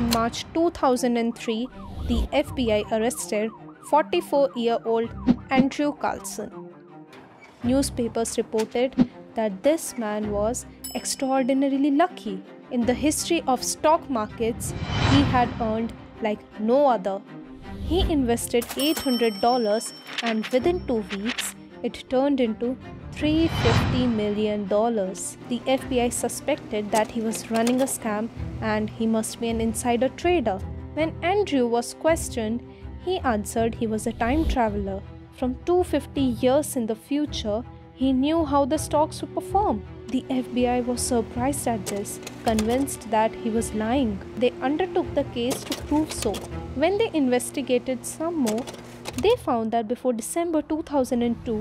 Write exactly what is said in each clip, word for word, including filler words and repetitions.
in March two thousand three, the F B I arrested forty-four-year-old Andrew Carlson. Newspapers reported that this man was extraordinarily lucky. In the history of stock markets, he had earned like no other. He invested eight hundred dollars and within two weeks, it turned into three hundred fifty million dollars. The F B I suspected that he was running a scam and he must be an insider trader. When Andrew was questioned, he answered he was a time traveler. From two hundred fifty years in the future, he knew how the stocks would perform. The F B I was surprised at this, convinced that he was lying. They undertook the case to prove so. When they investigated some more, they found that before December two thousand two,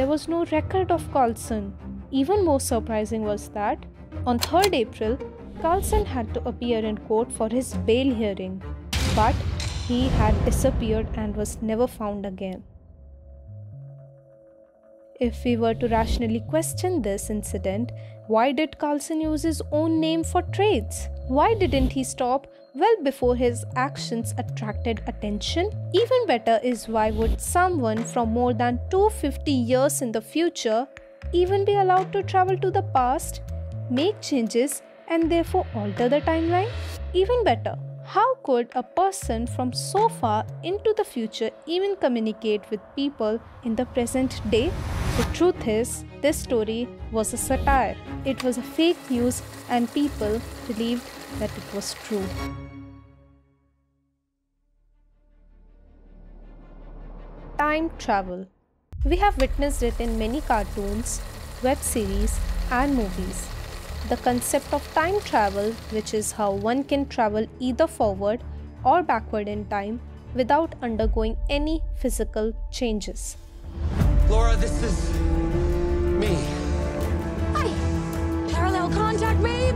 there was no record of Carlson. Even more surprising was that, on third April, Carlson had to appear in court for his bail hearing. But he had disappeared and was never found again. If we were to rationally question this incident, why did Carlson use his own name for trades? Why didn't he stop well before his actions attracted attention? Even better is, why would someone from more than two hundred fifty years in the future even be allowed to travel to the past, make changes, and therefore alter the timeline? Even better, how could a person from so far into the future even communicate with people in the present day? The truth is, this story was a satire. It was a fake news and people believed that it was true. Time travel. We have witnessed it in many cartoons, web series and movies. The concept of time travel, which is how one can travel either forward or backward in time without undergoing any physical changes. Laura, this is me. Hi! Parallel contact, babe!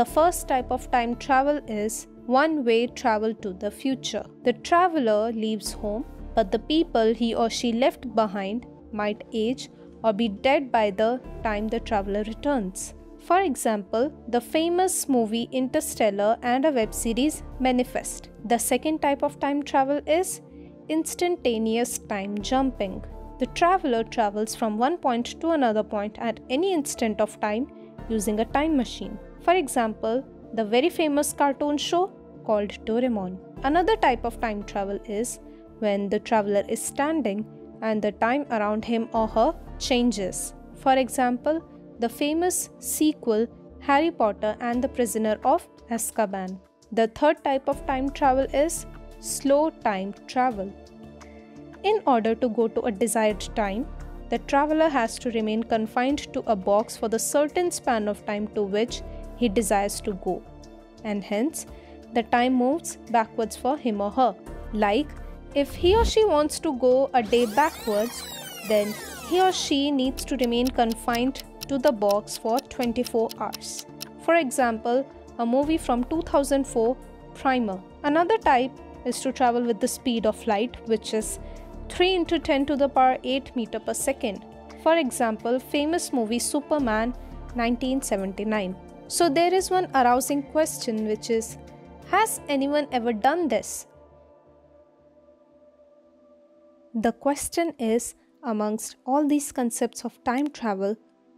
The first type of time travel is one-way travel to the future. The traveler leaves home, but the people he or she left behind might age or be dead by the time the traveler returns. For example, the famous movie Interstellar and a web series Manifest. The second type of time travel is instantaneous time jumping. The traveler travels from one point to another point at any instant of time using a time machine. For example, the very famous cartoon show called Doraemon. Another type of time travel is when the traveler is standing and the time around him or her changes. For example, the famous sequel Harry Potter and the Prisoner of Azkaban. The third type of time travel is slow time travel. In order to go to a desired time, the traveler has to remain confined to a box for the certain span of time to which he desires to go, and hence the time moves backwards for him or her. Like, if he or she wants to go a day backwards, then he or she needs to remain confined to the box for twenty-four hours. For example, a movie from two thousand four, Primer. Another type is to travel with the speed of light, which is three into ten to the power eight meter per second. For example, famous movie Superman nineteen seventy-nine. So there is one arousing question, which is, has anyone ever done this? The question is, amongst all these concepts of time travel,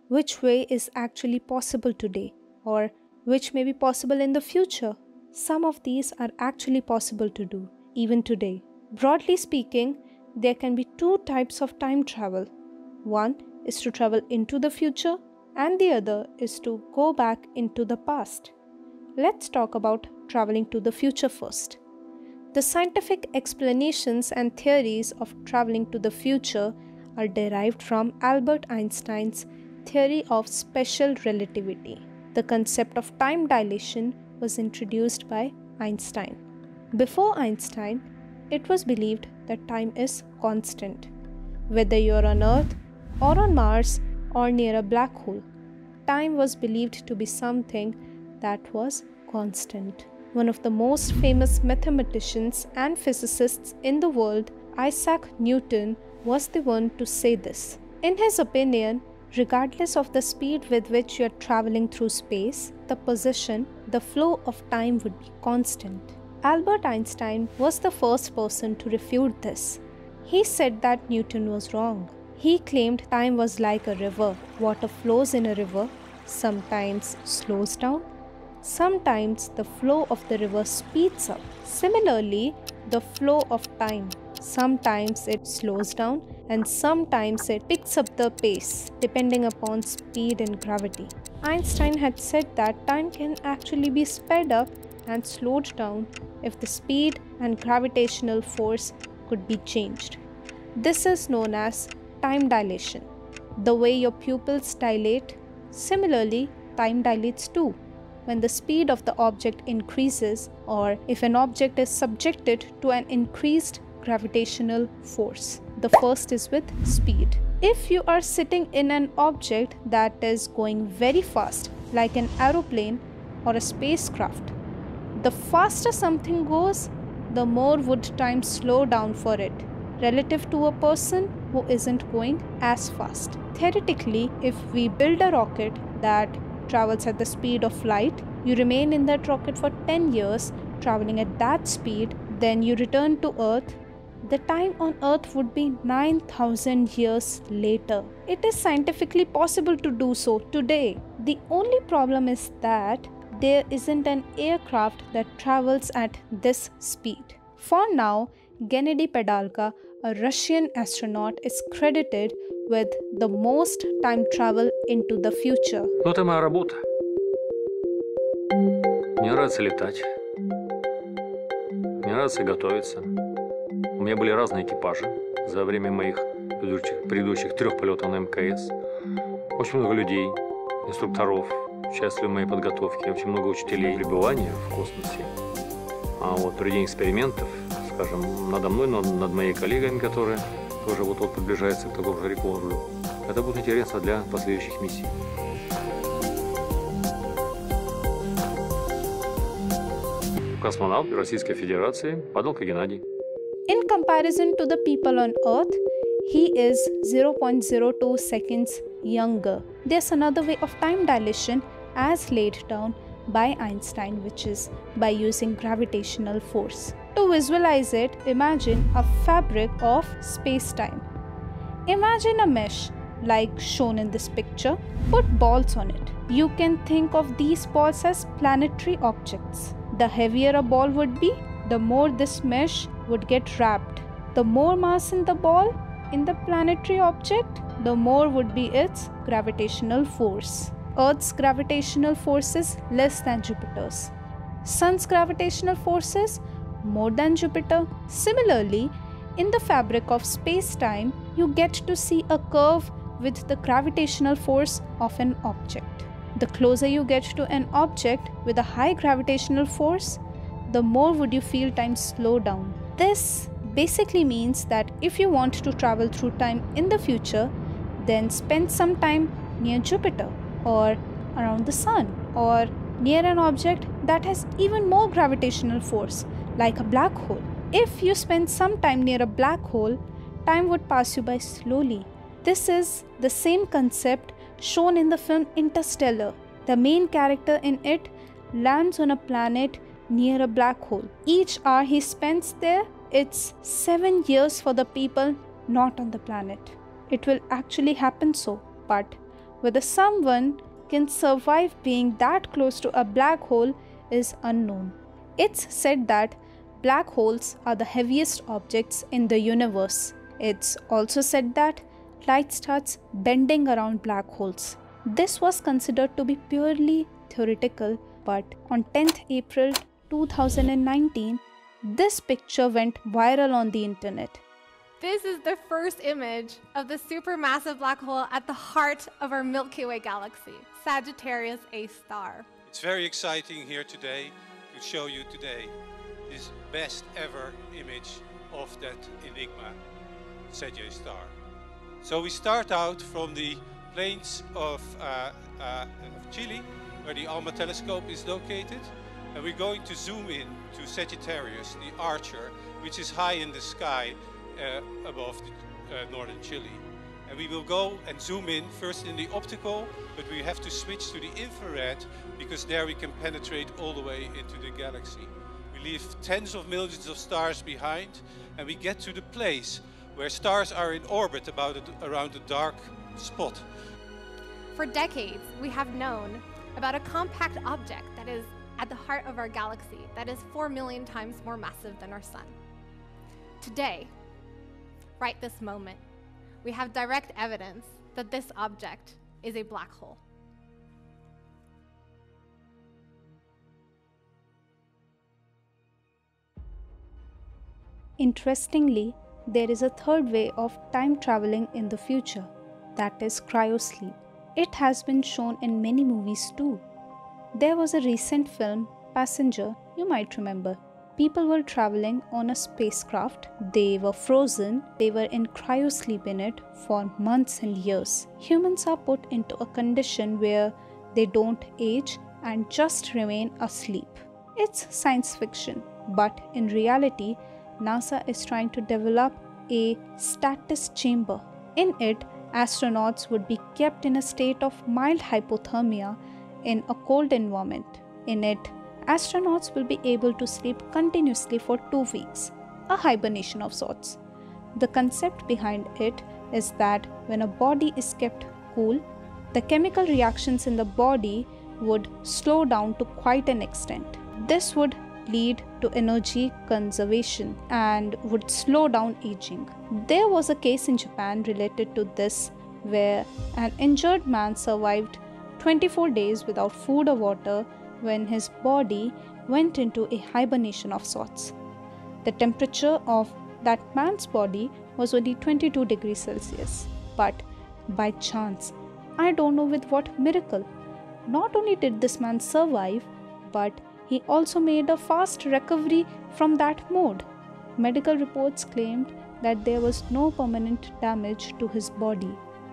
which way is actually possible today, or which may be possible in the future? Some of these are actually possible to do, even today. Broadly speaking, there can be two types of time travel. One is to travel into the future, and the other is to go back into the past. Let's talk about traveling to the future first. The scientific explanations and theories of traveling to the future are derived from Albert Einstein's theory of special relativity. The concept of time dilation was introduced by Einstein. Before Einstein, it was believed that time is constant. Whether you're on Earth or on Mars or near a black hole, time was believed to be something that was constant. One of the most famous mathematicians and physicists in the world, Isaac Newton, was the one to say this. In his opinion, Regardless of the speed with which you are traveling through space, the position, the flow of time would be constant. Albert Einstein was the first person to refute this. He said that Newton was wrong. He claimed time was like a river. Water flows in a river, sometimes slows down, sometimes the flow of the river speeds up. Similarly, the flow of time, sometimes it slows down and sometimes it picks up the pace, depending upon speed and gravity. Einstein had said that time can actually be sped up and slowed down if the speed and gravitational force could be changed. This is known as time dilation. The way your pupils dilate, similarly, time dilates too. When the speed of the object increases, or if an object is subjected to an increased gravitational force. The first is with speed. If you are sitting in an object that is going very fast, like an aeroplane or a spacecraft, the faster something goes, the more would time slow down for it, relative to a person who isn't going as fast. Theoretically, if we build a rocket that travels at the speed of light, you remain in that rocket for ten years, traveling at that speed, then you return to Earth, the time on Earth would be nine thousand years later. It is scientifically possible to do so today. The only problem is that there isn't an aircraft that travels at this speed. For now, Gennady Padalka, a Russian astronaut, is credited with the most time travel into the future. Ну, это моя работа. Мне нравится летать. Мне нравится готовиться. У меня были разные экипажи за время моих предыдущих, предыдущих трех полетов на М К С. Очень много людей, инструкторов, участвовали в моей подготовке. Очень много учителей пребывания в космосе. А вот проведение экспериментов, скажем, надо мной, над моими коллегами, которые тоже вот-вот приближаются к такому же рекорду. Это будет интересно для последующих миссий. Космонавт Российской Федерации Падалка Геннадий. In comparison to the people on Earth, he is zero point zero two seconds younger. There's another way of time dilation as laid down by Einstein, which is by using gravitational force. To visualize it, imagine a fabric of space-time. Imagine a mesh, like shown in this picture. Put balls on it. You can think of these balls as planetary objects. The heavier a ball would be, the more this mesh would get wrapped. The more mass in the ball, in the planetary object, the more would be its gravitational force. Earth's gravitational force is less than Jupiter's. Sun's gravitational force is more than Jupiter. Similarly, in the fabric of space-time, you get to see a curve with the gravitational force of an object. The closer you get to an object with a high gravitational force, the more would you feel time slow down. This basically means that if you want to travel through time in the future, then spend some time near Jupiter or around the sun or near an object that has even more gravitational force, like a black hole. If you spend some time near a black hole, time would pass you by slowly. This is the same concept shown in the film Interstellar. The main character in it lands on a planet near a black hole. Each hour he spends there, it's seven years for the people not on the planet. It will actually happen so, but whether someone can survive being that close to a black hole is unknown. It's said that black holes are the heaviest objects in the universe. It's also said that light starts bending around black holes. This was considered to be purely theoretical, but on tenth April two thousand nineteen, this picture went viral on the internet. This is the first image of the supermassive black hole at the heart of our Milky Way galaxy, Sagittarius A star. It's very exciting here today to show you today this best ever image of that enigma, Sagittarius star. So we start out from the plains of, uh, uh, of Chile, where the ALMA telescope is located, and we're going to zoom in to Sagittarius, the Archer, which is high in the sky uh, above the, uh, northern Chile. And we will go and zoom in first in the optical, but we have to switch to the infrared because there we can penetrate all the way into the galaxy. We leave tens of millions of stars behind and we get to the place where stars are in orbit about a, around a dark spot. For decades, we have known about a compact object that is at the heart of our galaxy, that is four million times more massive than our sun. Today, right this moment, we have direct evidence that this object is a black hole. Interestingly, there is a third way of time traveling in the future, that is cryosleep. It has been shown in many movies too. There was a recent film, Passenger, you might remember. People were traveling on a spacecraft, they were frozen, they were in cryosleep in it for months and years. Humans are put into a condition where they don't age and just remain asleep. It's science fiction, but in reality, NASA is trying to develop a stasis chamber. In it, astronauts would be kept in a state of mild hypothermia in a cold environment. In it, astronauts will be able to sleep continuously for two weeks, a hibernation of sorts. The concept behind it is that when a body is kept cool, the chemical reactions in the body would slow down to quite an extent. This would lead to energy conservation and would slow down aging. There was a case in Japan related to this where an injured man survived twenty-four days without food or water when his body went into a hibernation of sorts. The temperature of that man's body was only twenty-two degrees Celsius. But by chance, I don't know with what miracle, not only did this man survive, but he also made a fast recovery from that mode. Medical reports claimed that there was no permanent damage to his body.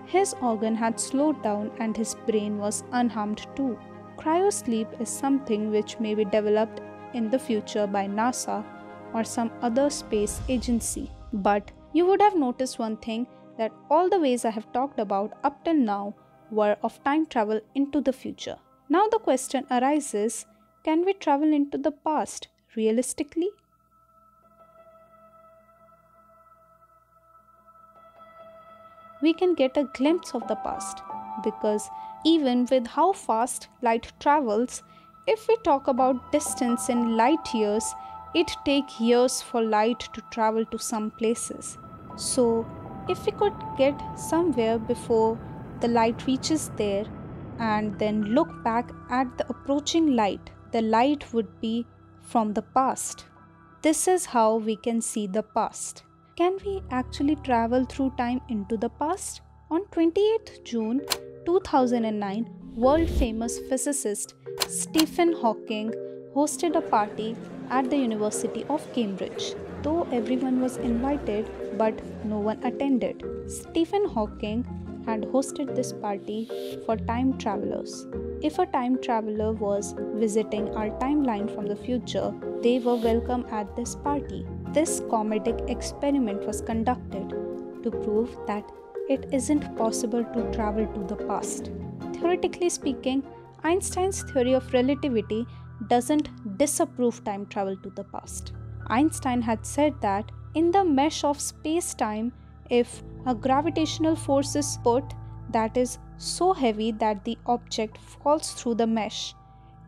His organ had slowed down and his brain was unharmed too. Cryosleep is something which may be developed in the future by NASA or some other space agency. But you would have noticed one thing, that all the ways I have talked about up till now were of time travel into the future. Now the question arises, can we travel into the past realistically? We can get a glimpse of the past because even with how fast light travels, if we talk about distance in light years, it takes years for light to travel to some places. So, if we could get somewhere before the light reaches there and then look back at the approaching light, the light would be from the past. This is how we can see the past. Can we actually travel through time into the past? On twenty-eighth June two thousand nine, world-famous physicist Stephen Hawking hosted a party at the University of Cambridge. Though everyone was invited, but no one attended. Stephen Hawking had hosted this party for time travelers. If a time traveler was visiting our timeline from the future, they were welcome at this party. This comedic experiment was conducted to prove that it isn't possible to travel to the past. Theoretically speaking, Einstein's theory of relativity doesn't disapprove time travel to the past. Einstein had said that in the mesh of space-time, if a gravitational force is put that is so heavy that the object falls through the mesh,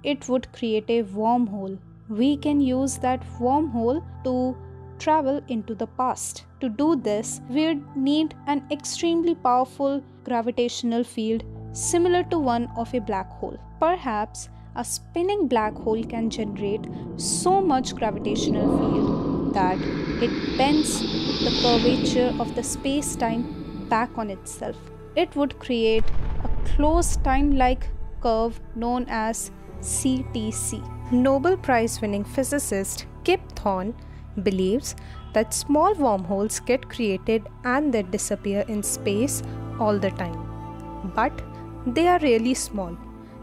it would create a wormhole. We can use that wormhole to travel into the past. To do this, we need an extremely powerful gravitational field similar to one of a black hole. Perhaps a spinning black hole can generate so much gravitational field that it bends the curvature of the space-time back on itself. It would create a closed time-like curve known as C T C. Nobel Prize-winning physicist Kip Thorne believes that small wormholes get created and then disappear in space all the time. But they are really small,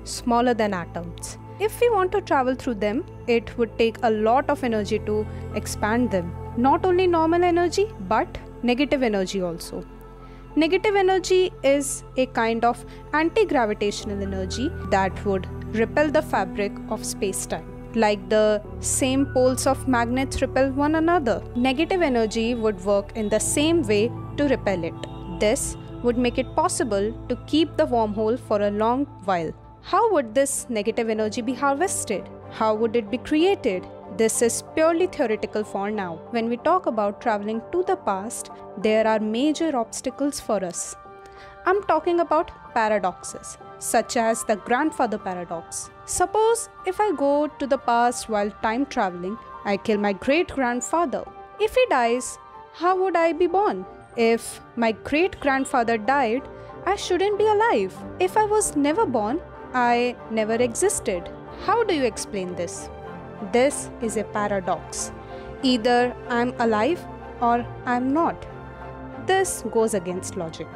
smaller than atoms. If we want to travel through them, it would take a lot of energy to expand them. Not only normal energy, but negative energy also. Negative energy is a kind of anti-gravitational energy that would repel the fabric of space-time. Like the same poles of magnets repel one another, negative energy would work in the same way to repel it. This would make it possible to keep the wormhole for a long while. How would this negative energy be harvested? How would it be created? This is purely theoretical for now. When we talk about traveling to the past, there are major obstacles for us. I'm talking about paradoxes, such as the grandfather paradox. Suppose if I go to the past while time traveling, I kill my great-grandfather. If he dies, how would I be born? If my great-grandfather died, I shouldn't be alive. If I was never born, I never existed. How do you explain this? This is a paradox. Either I'm alive or I'm not. This goes against logic.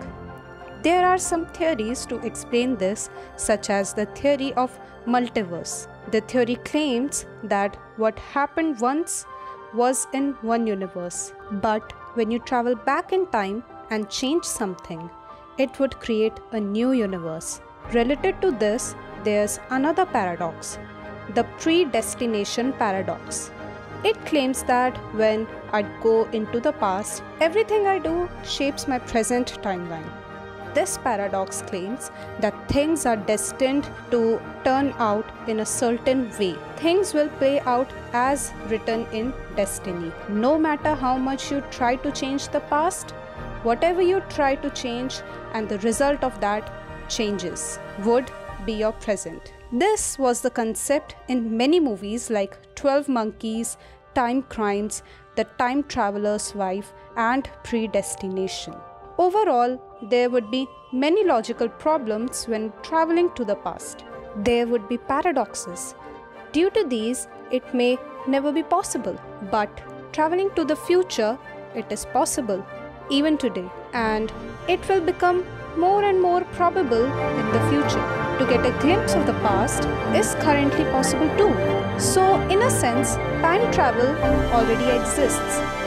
There are some theories to explain this, such as the theory of multiverse. The theory claims that what happened once was in one universe, but when you travel back in time and change something, it would create a new universe. Related to this, there's another paradox, the predestination paradox. It claims that when I go into the past, everything I do shapes my present timeline. This paradox claims that things are destined to turn out in a certain way. Things will play out as written in destiny. No matter how much you try to change the past, whatever you try to change and the result of that changes would be your present. This was the concept in many movies like Twelve Monkeys, Time Crimes, The Time Traveler's Wife, and Predestination. Overall, there would be many logical problems when traveling to the past. There would be paradoxes. Due to these, it may never be possible. But traveling to the future, it is possible, even today. And it will become more and more probable in the future. To get a glimpse of the past is currently possible too. So in a sense, time travel already exists.